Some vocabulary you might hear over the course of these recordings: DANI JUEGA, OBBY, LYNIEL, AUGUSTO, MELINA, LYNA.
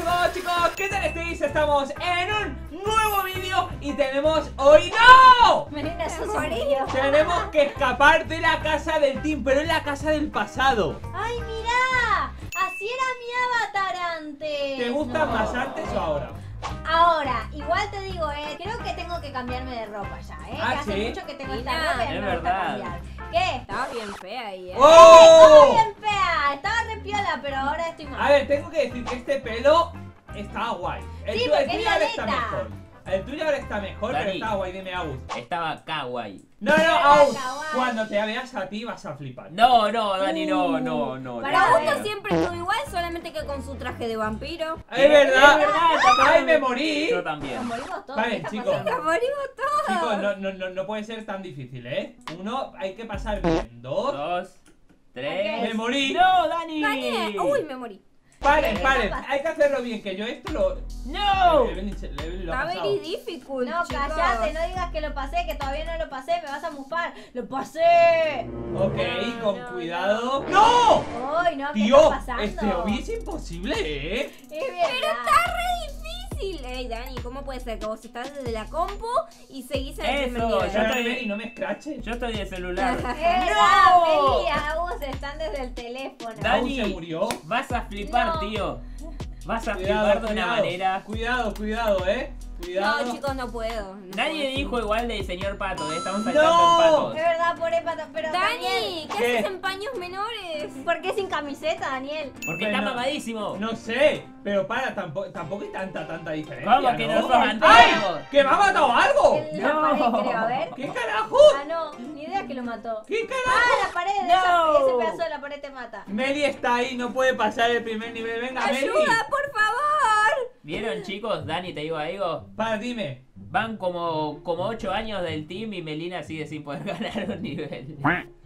a todos, chicos, ¿qué tal estáis? Estamos en un nuevo vídeo y tenemos hoy ¡no! Melina, tenemos que escapar de la casa del team, pero es la casa del pasado. ¡Ay, mira! Así era mi avatar antes. ¿Te gusta más antes o ahora? Ahora, igual te digo, creo que tengo que cambiarme de ropa ya, que hace mucho que tengo esta ropa y no me gusta cambiar. ¿Qué? Estaba bien fea ahí, ¡oh! Estaba bien fea, estaba re piola, pero ahora estoy mal. A ver, tengo que decir que este pelo estaba guay. Sí, porque el tuyo ahora está mejor. El tuyo ahora está mejor, pero estaba guay, dime, Agus. Estaba kawaii. No, no, Agus, cuando te veas a ti vas a flipar. No, no, Dani, no. Para Augusto siempre estuvo igual, solamente que con su traje de vampiro. Es verdad, ay, me morí. Yo también. Nos morimos todos. Vale, chicos. Nos morimos todos. Chicos, no puede ser tan difícil, ¿eh? Uno, hay que pasar bien. Dos, tres. Me morí. No, Dani. Dani, uy, me morí. Paren, hay que hacerlo bien, que yo esto lo... ¡No! Está very difficult. No, cállate, no digas que lo pasé, que todavía no lo pasé, me vas a mufar. ¡Lo pasé! Ok, con cuidado. ¡No! ¡Ay, no! ¿Qué está pasando? Este OBBY es imposible, ¿eh? ¡Pero está re difícil! Ey, Dani, ¿cómo puede ser que vos estás desde la compu y seguís en el primer nivel? Yo estoy... No me escraches. Yo estoy de celular. ¡No! Agus, están desde el teléfono. Dani, se murió. Vas a flipar, tío. Vas a flipar de una manera. Cuidado, Cuidado. No, chicos, no puedo. Nadie dijo igual de señor Pato, Estamos saltando en patos. Es verdad, pobre Pato, pero Dani, ¿qué haces en paños menores? ¿Por qué sin camiseta, Daniel? Porque está mamadísimo. No sé, pero para, tampoco hay tanta diferencia. Vamos, que no son antiguos. ¡Que me ha matado algo! No, creo, a ver. ¿Qué carajo? Ah, no, ni idea que lo mató. ¿Qué carajo? Ah, la pared, ese pedazo de la pared te mata. Meli está ahí, no puede pasar el primer nivel. Venga, Meli. ¡Ayuda, por favor! ¿Vieron, chicos? Dani, te digo algo. Para, dime. Van como 8 años del team y Melina sigue sin poder ganar un nivel.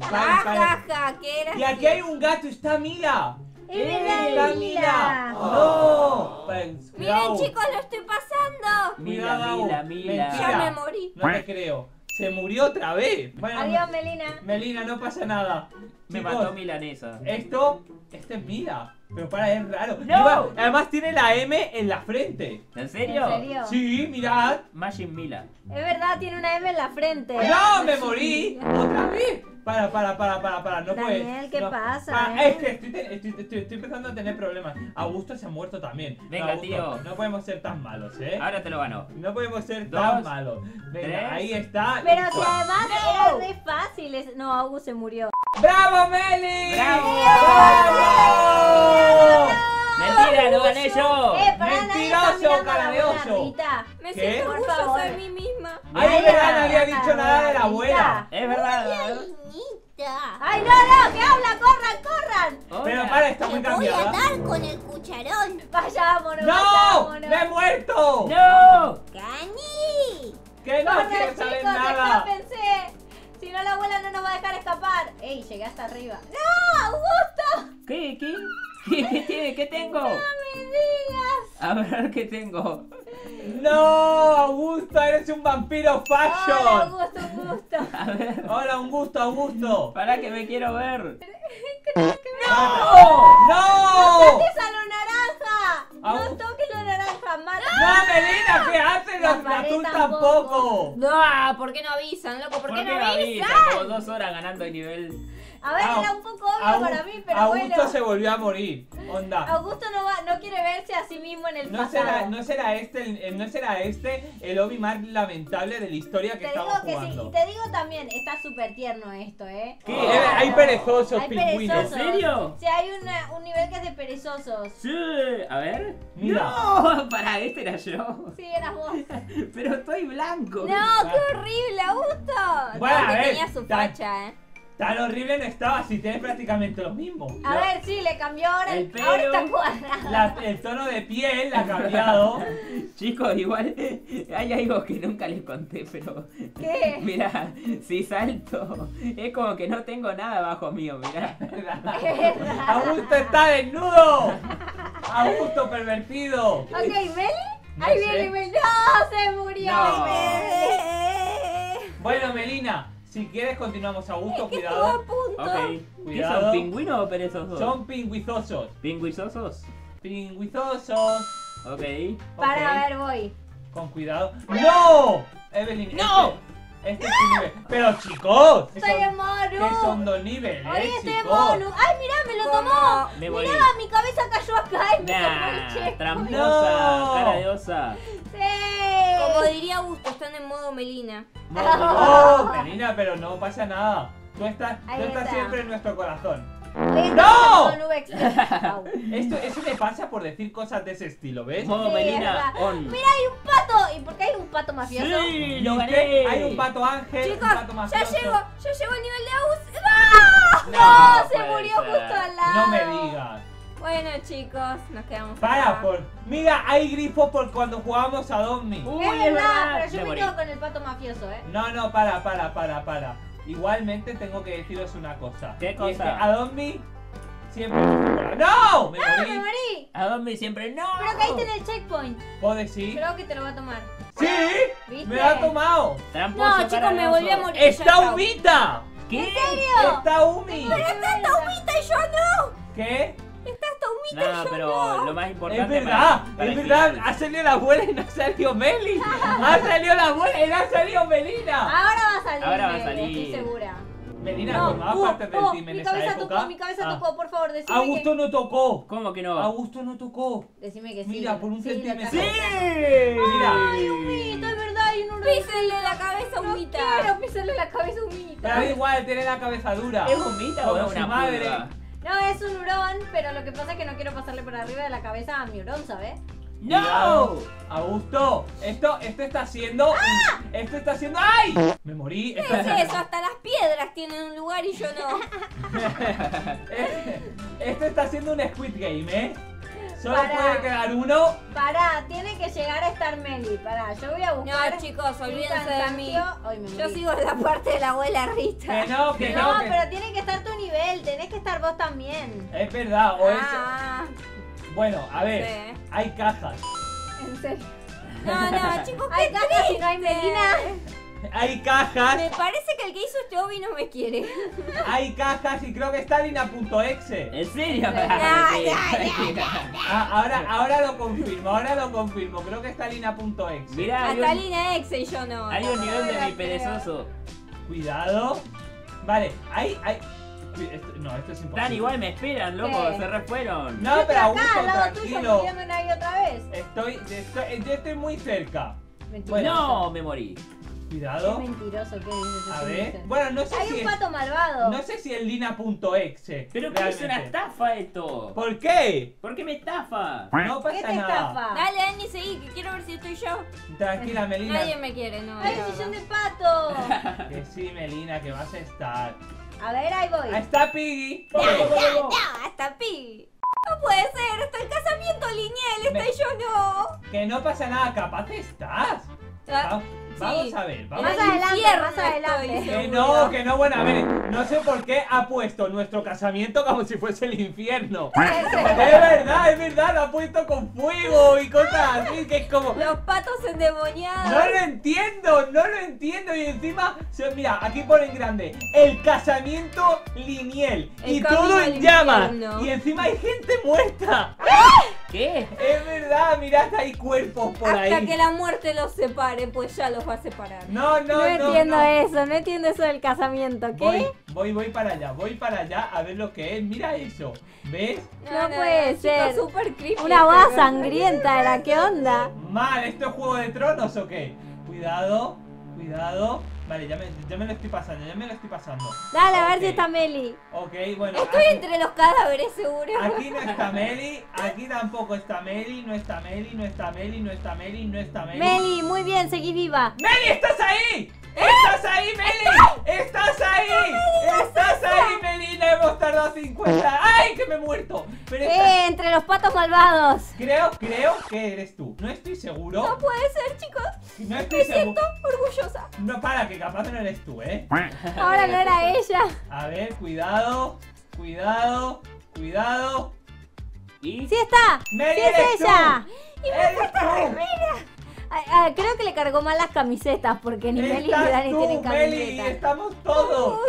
Jajaja, ¿qué era? Y aquí hay un gato, está Mila. ¡Está Mila! ¡No! Miren, chicos, lo estoy pasando. Mila. Ya me morí. No te creo. Se murió otra vez. Bueno, adiós, Melina. Melina, no pasa nada. Me mató milanesa. Esto es Mila. Pero para, es raro. No. Además tiene la M en la frente. ¿En serio? Sí, mirad. Majin Mila. Es verdad, tiene una M en la frente. ¡No, me morí! ¡Otra vez! Para, no puedes. Daniel, ¿qué pasa? Es que estoy empezando a tener problemas. Augusto se ha muerto también. Venga, Augusto, tío. No podemos ser tan malos, Ahora te lo gano. No podemos ser tan malos. Venga, ahí está. Pero si además era re fácil. No, Augusto se murió. ¡Bravo, Meli! ¡Bravo! ¡Bravo! ¡Mentira, lo gané yo! ¡Mentiroso, cara de oso! Me siento orgulloso de mí misma. ¡Ay, verdad! No había dicho nada de la abuela. Es verdad. ¡Ay, no! ¡Que habla! ¡Corran! Pero para, está muy cambiada. ¡Voy a dar con el cucharón! ¡Vayámonos! ¡No! ¡Me he muerto! ¡No! ¡Cani! ¡Que no quiero saber nada! Si no, la abuela no nos va a dejar escapar. ¡Ey! Llegué hasta arriba. ¡No! ¡Augusto! ¿Qué tiene? ¿Qué tengo? ¡No me digas! A ver, ¿qué tengo? ¡No! ¡Augusto! ¡Eres un vampiro fashion! ¡Hola, Augusto! A ver. ¡Hola, Augusto! ¡Para que me quiero ver! ¡No! ¡No! ¡No toques a lo naranja! ¡No toques lo naranja! ¡No, Melina! ¿Qué haces? ¡Tú tampoco! ¡No! ¿Por qué no avisan, loco? ¿Por qué no avisan? Llevo 2 horas ganando de nivel. A ver, era un poco obvio para mí, pero Augusto se volvió a morir. Onda. Augusto no quiere verse a sí mismo en el pasado. No será este el OBBY más lamentable de la historia que estamos jugando. Sí, y te digo también, está súper tierno esto, ¿Qué? Hay perezosos, pingüinos. ¿En serio? Sí, hay un nivel que es de perezosos. Sí, a ver. Mira. No, para, este era yo. Sí, eras vos. Pero estoy blanco. No, qué horrible, Augusto. Bueno, a ver, tenía su facha, Tan horrible no estaba, si tenés prácticamente lo mismo. A ver, sí, le cambió ahora el pelo, ahora está cuadrada. El tono de piel la ha cambiado. Chicos, igual hay algo que nunca les conté, pero... ¿Qué? Mirá, si salto, es como que no tengo nada abajo mío, mirá. ¡Augusto está desnudo! ¡Augusto pervertido! Ok, ¿Meli? ¡Ahí viene Meli! ¡No, se murió! Bueno, Melina... Si quieres continuamos, Augusto, cuidado. ¿Qué son, pingüinos o perezosos? Son pingüizosos. ¿Pingüizosos? Pingüizosos. Ok. Para, a ver, voy. Con cuidado. ¡No! Evelyn, ¡no! Este es tu nivel. ¡Pero, chicos! ¡Soy el Monu! ¡Que son dos niveles, oye, chicos! ¡Oye, este Monu! ¡Ay, mirá, me lo tomó! Me mirá, mi cabeza cayó acá. ¡Nah! ¡Tramposa! No. ¡Cara de osa! ¡Sí! Como diría Augusto, están en modo Melina. ¡Oh, Melina! Pero no pasa nada. Tú estás siempre en nuestro corazón. ¡No! Esto, eso me pasa por decir cosas de ese estilo, ¿ves? No, sí, Melina, on. Mira, hay un pato. ¿Y por qué hay un pato mafioso? Sí, lo gané. Hay un pato ángel. Chicos, un pato mafioso. Ya llego al nivel de Agus. ¡No! ¡No! No se murió justo al lado. No me digas. Bueno, chicos, nos quedamos. Mira, hay grifos por cuando jugamos a Domni. Uy, es verdad, pero yo me quedo con el pato mafioso, ¿eh? No, no, para. Igualmente tengo que deciros una cosa. ¿Qué cosa? Es que Adobe siempre... ¡No! ¡Me morí! Adobe siempre... ¡No! Pero caíste en el checkpoint. ¿Puedes ir? Creo que te lo va a tomar. ¿Sí? ¿Viste? ¡Me lo ha tomado! Tramposo, no, chicos, me volví a morir. ¡Está humita! ¿Qué? ¿En serio? ¡Está humita! ¡Pero está esta humita y yo no! ¿Qué? ¡Está esta humita y yo no! Pero lo más importante... ¡Es verdad! ¡Es verdad! ¡Ha salido la abuela y no ha salido Meli! ¡Ha salido la abuela y no ha salido Melina! ¡Ahora va a salir! ¡Ahora va a salir! Estoy segura. Melina formaba parte del team en esa época. Mi cabeza tocó, por favor, decime Augusto que... no tocó. ¿Cómo que no? Augusto no tocó. Decime que sí. Mira, por un centímetro. ¡Sí! Mira. ¡Ay, humita! Es verdad, hay uno... Písenle la cabeza, humita. No quiero písenle la cabeza, humita. Pero da igual, tiene la cabeza dura. ¿Es humita o es una madre? No, es un hurón, pero lo que pasa es que no quiero pasarle por arriba de la cabeza a mi hurón, ¿sabes? ¡No! Augusto, esto está haciendo... ¡Ah! Esto está haciendo... ¡Ay! Me morí. ¿Qué es eso? Hasta las piedras tienen un lugar y yo no. Esto está haciendo un Squid Game, ¿eh? Solo puede quedar uno. Pará, tiene que llegar a estar Meli. Pará, yo voy a buscar. No, chicos, olvídense de mí. Yo sigo en la parte de la abuela Rita. Que no, que no. No, que... pero tiene que estar tu nivel. Tenés que estar vos también. Es verdad, o eso. Bueno, a ver, hay cajas. En serio. No, no, chicos, ¿qué hay cajas y no hay Melina? Hay cajas. Me parece que el que hizo este Obi no me quiere. Hay cajas y creo que está Lina.exe. ¿En serio? Ahora lo confirmo, Creo que está Lina.exe. Mirá, está Lina.exe y yo no. Hay un nivel de mi perezoso. Cuidado. Vale, hay... No, esto es imposible. Están igual, me esperan, loco, se refueron. No, pero Augusto, tranquilo. Yo estoy muy cerca. No, me morí. Cuidado. Qué mentiroso que dices. A ver. Bueno, no sé si hay un pato malvado. No sé si es Lina.exe. Pero que es una estafa esto. ¿Por qué? Porque me estafa. No pasa nada. ¿Qué te estafa? Dale, Dani, seguí, que quiero ver si estoy yo. Tranquila, Melina. Nadie me quiere, no. ¡Ay, sillón de pato! Que sí, Melina, que vas a estar. A ver, ahí voy. Ahí está Piggy. No, está Piggy. No puede ser, está el casamiento lineal, está y yo no. Que no pasa nada, capaz estás. Vamos a ver, más adelante. Que no, bueno, a ver, no sé por qué ha puesto nuestro casamiento como si fuese el infierno. Es verdad, lo ha puesto con fuego y cosas así, que es como... Los patos endemoniados. No lo entiendo, y encima, mira, aquí pone en grande, el casamiento liniel, y todo en llamas, y encima hay gente muerta. ¿Qué? Es verdad, mirá, hasta hay cuerpos por ahí. Hasta que la muerte los separe, pues ya los va a separar. No entiendo eso del casamiento, ¿qué? Voy para allá, a ver lo que es, mira eso, ¿ves? No puede ser, está súper creepy. Una boda sangrienta era, ¿qué onda? Mal, ¿esto es Juego de Tronos o qué? Cuidado. Vale, ya me lo estoy pasando, Dale, a ver si está Meli. Ok, bueno. Estoy aquí, entre los cadáveres, seguro. Aquí no está Meli, aquí tampoco está Meli, no está Meli. Meli, muy bien, seguí viva. ¡Meli, estás ahí! ¡Estás ahí, Meli! ¡Estás ahí, Melina! Hemos tardado 50. ¡Ay, que me he muerto! Pero entre los patos malvados. Creo que eres tú. No estoy seguro. No puede ser, chicos. Me siento orgullosa. No, para, que capaz no eres tú, ¿eh? Ahora no era ella. A ver, cuidado. ¿Y? ¡Sí está! ¡Meli, sí es ella! ¡Y me cuesta la remera! Creo que le cargó mal las camisetas porque ni Meli ni Dani tienen camisetas. Meli, estamos todos.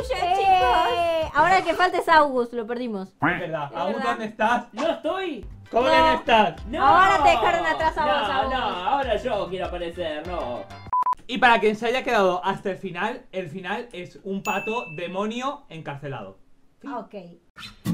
Ahora el que falta es August, lo perdimos. Es verdad. ¿August dónde estás? No estoy. ¿Cómo no estás? No. Ahora te dejaron atrás a vos, a vos. No, ahora yo quiero aparecer, no. Y para quien se haya quedado hasta el final es un pato demonio encarcelado. ¿Sí? Ok.